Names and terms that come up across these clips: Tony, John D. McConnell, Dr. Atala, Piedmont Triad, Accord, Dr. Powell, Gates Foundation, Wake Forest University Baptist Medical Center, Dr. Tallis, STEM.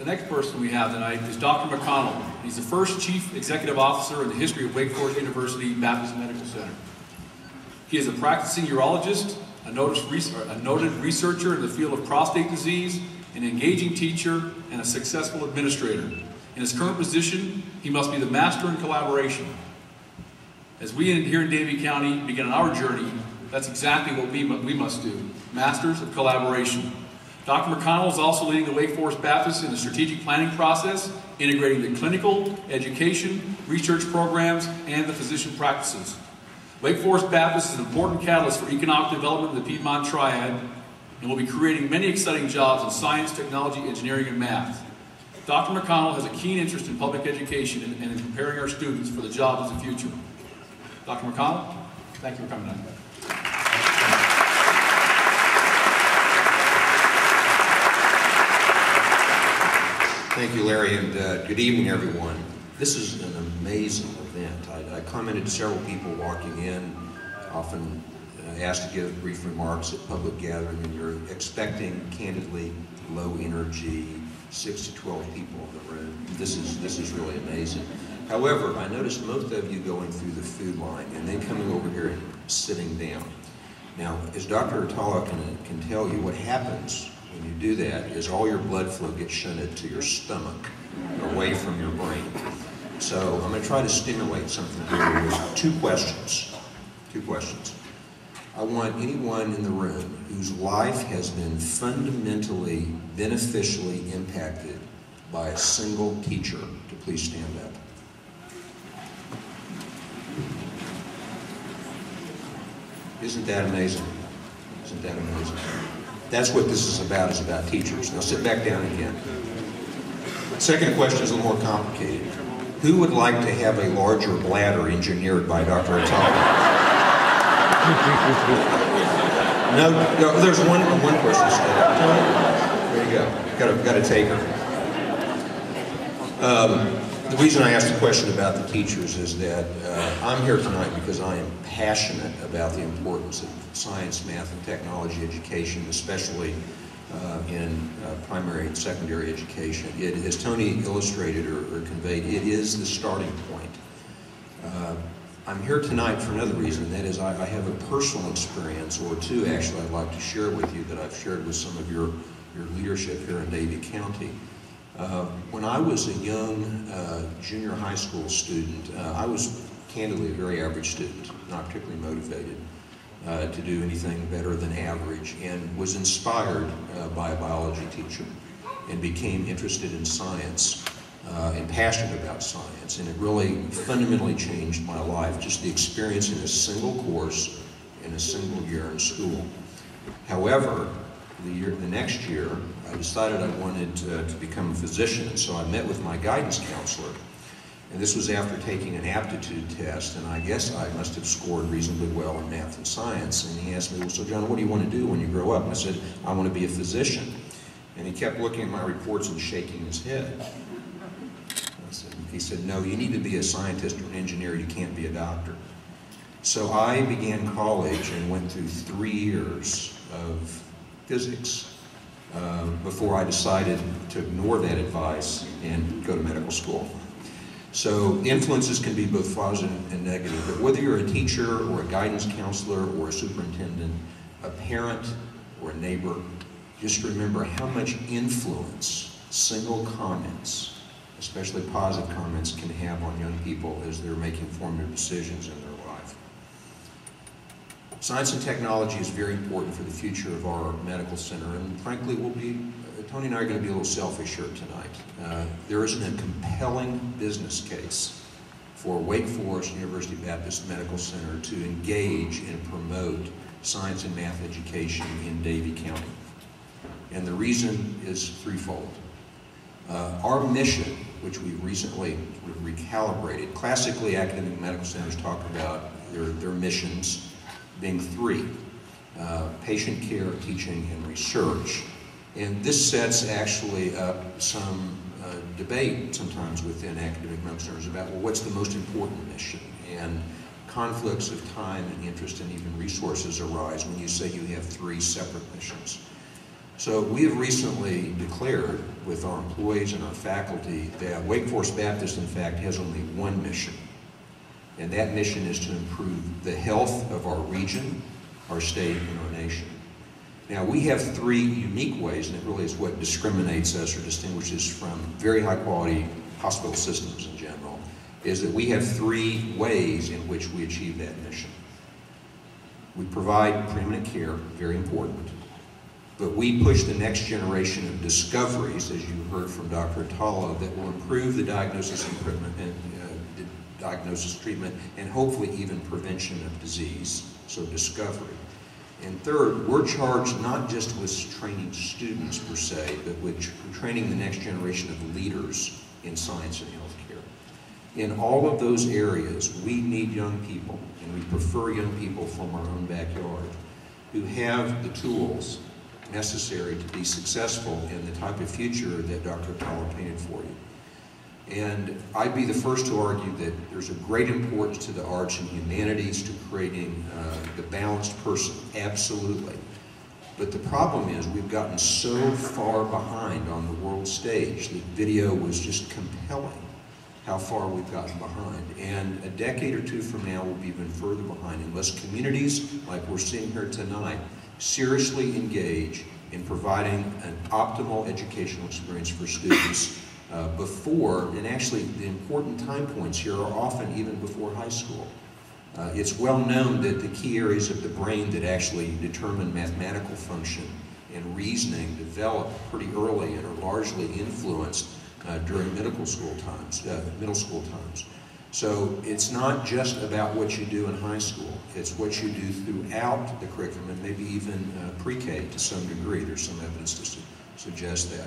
The next person we have tonight is Dr. McConnell. He's the first Chief Executive Officer in the history of Wake Forest University Baptist Medical Center. He is a practicing urologist, a noted researcher in the field of prostate disease, an engaging teacher, and a successful administrator. In his current position, he must be the master in collaboration. As we here in Davie County begin our journey, that's exactly what we must do, masters of collaboration. Dr. McConnell is also leading the Wake Forest Baptists in the strategic planning process, integrating the clinical, education, research programs, and the physician practices. Wake Forest Baptist is an important catalyst for economic development in the Piedmont Triad, and will be creating many exciting jobs in science, technology, engineering, and math. Dr. McConnell has a keen interest in public education and in preparing our students for the jobs of the future. Dr. McConnell, thank you for coming tonight. Thank you, Larry, and good evening, everyone. This is an amazing event. I commented to several people walking in, often asked to give brief remarks at public gatherings, and you're expecting, candidly, low energy, 6 to 12 people in the room. This is really amazing. However, I noticed most of you going through the food line and then coming over here and sitting down. Now, as Dr. Atala can tell you, what happens when you do that is all your blood flow gets shunted to your stomach, away from your brain. So I'm going to try to stimulate something here with two questions. I want anyone in the room whose life has been fundamentally, beneficially impacted by a single teacher to please stand up. Isn't that amazing? Isn't that amazing? That's what this is about teachers. Now sit back down again. Second question is a little more complicated. Who would like to have a larger bladder engineered by Dr. Atala? No, there's one person still. There you go. Got to take her. The reason I asked the question about the teachers is that I'm here tonight because I am passionate about the importance of science, math, and technology education, especially in primary and secondary education. It, as Tony illustrated or conveyed, it is the starting point. I'm here tonight for another reason, and that is I have a personal experience, or two actually, I'd like to share with you that I've shared with some of your leadership here in Davie County. When I was a young junior high school student, I was candidly a very average student, not particularly motivated to do anything better than average, and was inspired by a biology teacher and became interested in science and passionate about science. And it really fundamentally changed my life, just the experience in a single course in a single year in school. However, the next year, I decided I wanted to become a physician, and so I met with my guidance counselor. And this was after taking an aptitude test, and I guess I must have scored reasonably well in math and science. And he asked me, well, so John, what do you want to do when you grow up? And I said, I want to be a physician. And he kept looking at my reports and shaking his head. He said, no, you need to be a scientist or an engineer. You can't be a doctor. So I began college and went through 3 years of physics before I decided to ignore that advice and go to medical school. So influences can be both positive and negative, but whether you're a teacher or a guidance counselor or a superintendent, a parent or a neighbor, just remember how much influence single comments, especially positive comments, can have on young people as they're making formative decisions in their life. Science and technology is very important for the future of our medical center, and frankly, Tony and I are going to be a little selfish here tonight. There isn't a compelling business case for Wake Forest University Baptist Medical Center to engage and promote science and math education in Davie County. And the reason is threefold. Our mission, which we've recently recalibrated, classically academic medical centers talk about their missions being three, patient care, teaching, and research. And this sets actually up some debate sometimes within academic medical centers about, well, what's the most important mission? And conflicts of time and interest and even resources arise when you say you have three separate missions. So we have recently declared with our employees and our faculty that Wake Forest Baptist, in fact, has only one mission. And that mission is to improve the health of our region, our state, and our nation. Now, we have three unique ways, and it really is what discriminates us or distinguishes from very high-quality hospital systems in general, is that we have three ways in which we achieve that mission. We provide preeminent care, very important, but we push the next generation of discoveries, as you heard from Dr. Atala, that will improve the diagnosis and treatment, and hopefully even prevention of disease, so discovery. And third, we're charged not just with training students per se, but with training the next generation of leaders in science and healthcare. In all of those areas, we need young people, and we prefer young people from our own backyard, who have the tools necessary to be successful in the type of future that Dr. Powell painted for you. And I'd be the first to argue that there's a great importance to the arts and humanities, to creating the balanced person, absolutely. But the problem is we've gotten so far behind on the world stage. The video was just compelling how far we've gotten behind. And a decade or two from now, we'll be even further behind unless communities, like we're seeing here tonight, seriously engage in providing an optimal educational experience for students before, and actually the important time points here are often even before high school. It's well known that the key areas of the brain that actually determine mathematical function and reasoning develop pretty early and are largely influenced during middle school times. So it's not just about what you do in high school, it's what you do throughout the curriculum, and maybe even pre-K to some degree. There's some evidence to suggest that.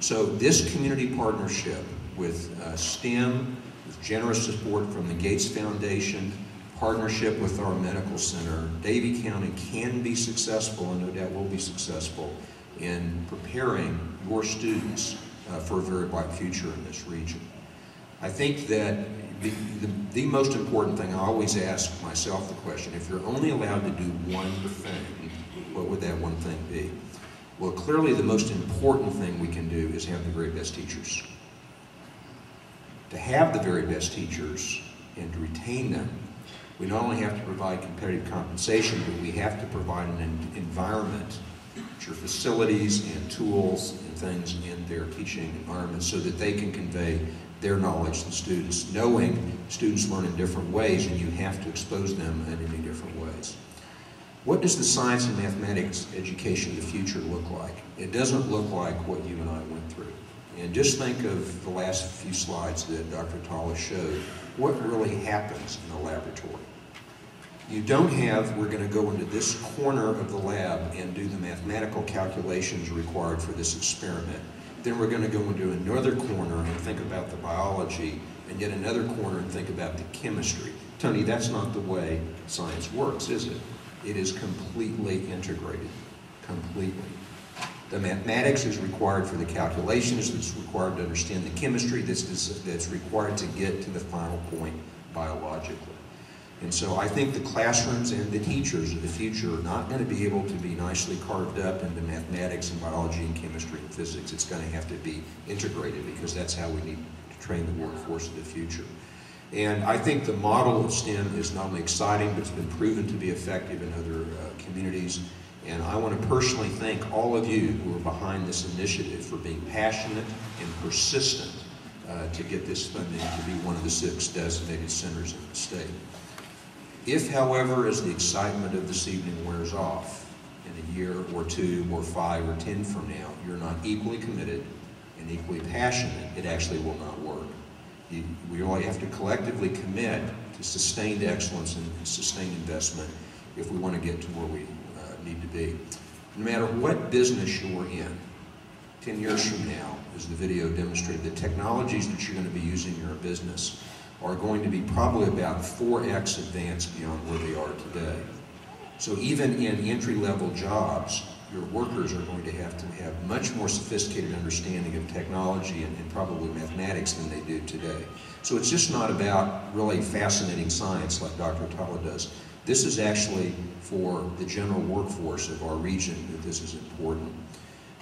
So this community partnership with STEM, with generous support from the Gates Foundation, partnership with our medical center, Davie County can be successful, and no doubt will be successful, in preparing your students for a very bright future in this region. I think that the most important thing, I always ask myself the question, if you're only allowed to do one thing, what would that one thing be? Well, clearly the most important thing we can do is have the very best teachers. To have the very best teachers and to retain them, we not only have to provide competitive compensation, but we have to provide an environment, which are facilities and tools and things in their teaching environment so that they can convey their knowledge to students, knowing students learn in different ways and you have to expose them in many different ways. What does the science and mathematics education of the future look like? It doesn't look like what you and I went through. And just think of the last few slides that Dr. Tallis showed. What really happens in the laboratory? You don't have, we're going to go into this corner of the lab and do the mathematical calculations required for this experiment. Then we're going to go into another corner and think about the biology, and yet another corner and think about the chemistry. Tony, that's not the way science works, is it? It is completely integrated, completely. The mathematics is required for the calculations, that's required to understand the chemistry, that's required to get to the final point biologically. And so I think the classrooms and the teachers of the future are not going to be able to be nicely carved up into mathematics and biology and chemistry and physics. It's going to have to be integrated because that's how we need to train the workforce of the future. And I think the model of STEM is not only exciting, but it's been proven to be effective in other communities. And I want to personally thank all of you who are behind this initiative for being passionate and persistent to get this funding to be one of the 6 designated centers in the state. If, however, as the excitement of this evening wears off, in a year or 2 or 5 or 10 from now, you're not equally committed and equally passionate, it actually will not work. We really have to collectively commit to sustained excellence and sustained investment if we want to get to where we need to be. No matter what business you're in, 10 years from now, as the video demonstrated, the technologies that you're going to be using in your business are going to be probably about 4x advanced beyond where they are today. So even in entry-level jobs, your workers are going to have much more sophisticated understanding of technology and probably mathematics than they do today. So it's just not about really fascinating science like Dr. Atala does. This is actually for the general workforce of our region that this is important.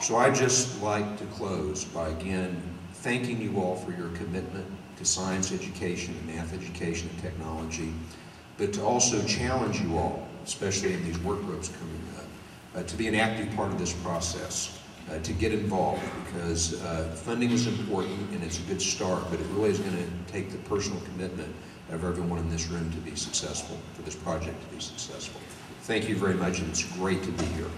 So I'd just like to close by again thanking you all for your commitment to science education and math education and technology, but to also challenge you all, especially in these work groups coming up, to be an active part of this process, to get involved, because funding is important and it's a good start, but it really is going to take the personal commitment of everyone in this room to be successful, for this project to be successful. Thank you very much, and it's great to be here.